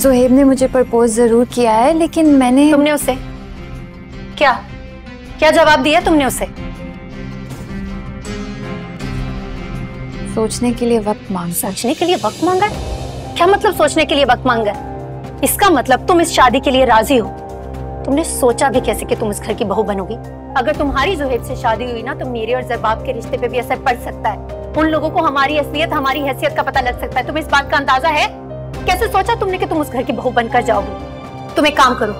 ज़ोहैब ने मुझे प्रपोज जरूर किया है, लेकिन मैंने तुमने उसे क्या क्या जवाब दिया? तुमने उसे सोचने के लिए वक्त मांगा। क्या मतलब सोचने के लिए वक्त मांगा? इसका मतलब तुम इस शादी के लिए राजी हो। तुमने सोचा भी कैसे कि तुम इस घर की बहू बनोगी? अगर तुम्हारी ज़ोहैब से शादी हुई ना तो मेरे और ज़रबाब के रिश्ते पे भी असर पड़ सकता है। उन लोगों को हमारी असलियत, हमारी हैसियत का पता लग सकता है। तुम्हें इस बात का अंदाजा है? कैसे सोचा तुमने कि तुम उस घर की बहू बनकर जाओगी? तुम एक काम करो,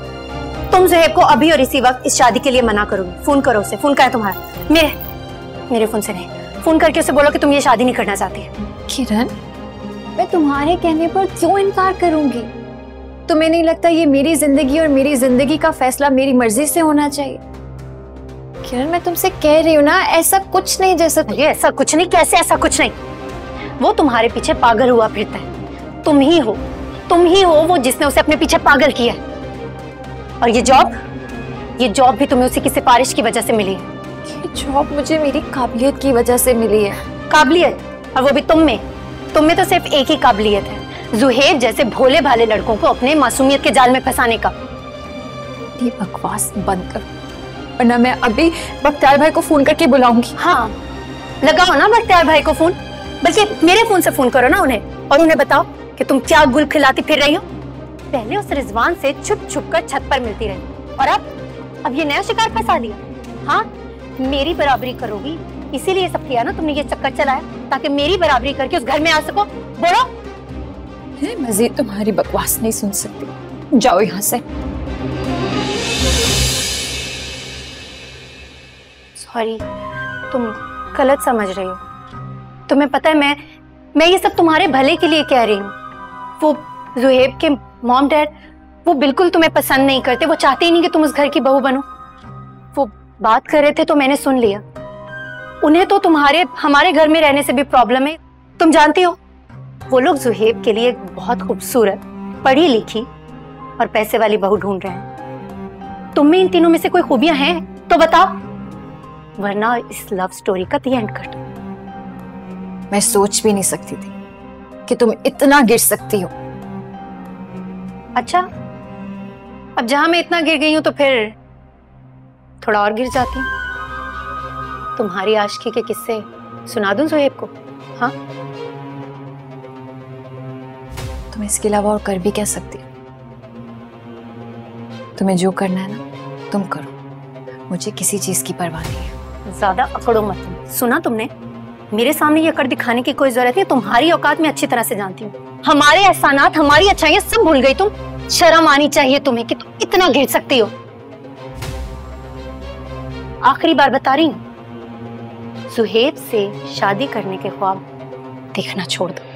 तुम ज़ोहैब को अभी और इसी वक्त इस शादी के लिए मना करोगे। फोन करो उसे। फोन का है तुम्हारा? मेरे फोन से नहीं। फोन करके उसे बोलो कि तुम ये शादी नहीं करना चाहते। किरण, मैं तुम्हारे कहने पर क्यों इनकार करूंगी? तुम्हें नहीं लगता ये मेरी जिंदगी और मेरी जिंदगी का फैसला मेरी मर्जी से होना चाहिए? किरण, मैं तुमसे कह रही हूँ ना, ऐसा कुछ नहीं। ऐसा कुछ नहीं? कैसे ऐसा कुछ नहीं? वो तुम्हारे पीछे पागल हुआ फिरता है। तुम ही हो वो जिसने उसे अपने पीछे पागल किया है। और ये जॉब भी तुम्हें उसी की सिफारिश की वजह से मिली है। ये जॉब मुझे मेरी काबिलियत की वजह से मिली है। काबिलियत? और वो भी तुम में तो सिर्फ एक ही काबिलियत है, ज़ोहैब जैसे भोले भाले लड़कों को अपने मासूमियत के जाल में फंसाने का। ये बकवास बंद करो वरना मैं अभी बख्तियार भाई को फोन करके बुलाऊंगी। हाँ, लगाओ ना बख्तियार भाई को फोन, बल्कि मेरे फोन से फोन करो ना उन्हें, और उन्हें बताओ कि तुम क्या गुल खिलाती फिर रही हो। पहले उस रिजवान से छुप कर छत पर मिलती रही और अब ये नया शिकार फंसा लिया। हाँ, मेरी बराबरी करोगी, इसीलिए सब किया ना तुमने, ये चक्कर चलाया ताकि मेरी बराबरी करके उस घर में आ सको। बोलो। मैं मजीद तुम्हारी बकवास नहीं सुन सकती, जाओ यहाँ से। सॉरी, तुम गलत समझ रही हो। तुम्हें पता है मैं ये सब तुम्हारे भले के लिए कह रही हूँ। वो ज़ोहैब के मॉम डैड, वो बिल्कुल तुम्हें पसंद नहीं करते। वो चाहते ही नहीं कि तुम उस घर की बहू बनो। वो बात कर रहे थे तो मैंने सुन लिया। उन्हें तो तुम्हारे हमारे घर में रहने से भी प्रॉब्लम है, तुम जानती हो। वो लोग ज़ोहैब के लिए बहुत खूबसूरत, पढ़ी लिखी और पैसे वाली बहू ढूंढ रहे हैं। तुम में इन तीनों में से कोई खूबियां हैं तो बताओ, वरना इस लव स्टोरी का दी एंड कर दो। मैं सोच भी नहीं सकती थी कि तुम इतना गिर सकती हो। अच्छा, अब जहां मैं इतना गिर गई हूं तो फिर थोड़ा और गिर जाती हूं। तुम्हारी आशिकी के किस्से सुना दूं ज़ोहैब को? हाँ, तुम इसके अलावा और कर भी क्या सकती हो? तुम्हें जो करना है ना तुम करो, मुझे किसी चीज की परवाह नहीं है। ज्यादा अकड़ो मत। सुना तुमने? मेरे सामने ये कर दिखाने की कोई जरूरत नहीं। तुम्हारी औकात मैं अच्छी तरह से जानती हूँ। हमारे एहसानात, हमारी अच्छाइयाँ सब भूल गई तुम। शर्म आनी चाहिए तुम्हें कि तुम इतना गिर सकती हो। आखिरी बार बता रही हूँ, ज़ोहैब से शादी करने के ख्वाब देखना छोड़ दो।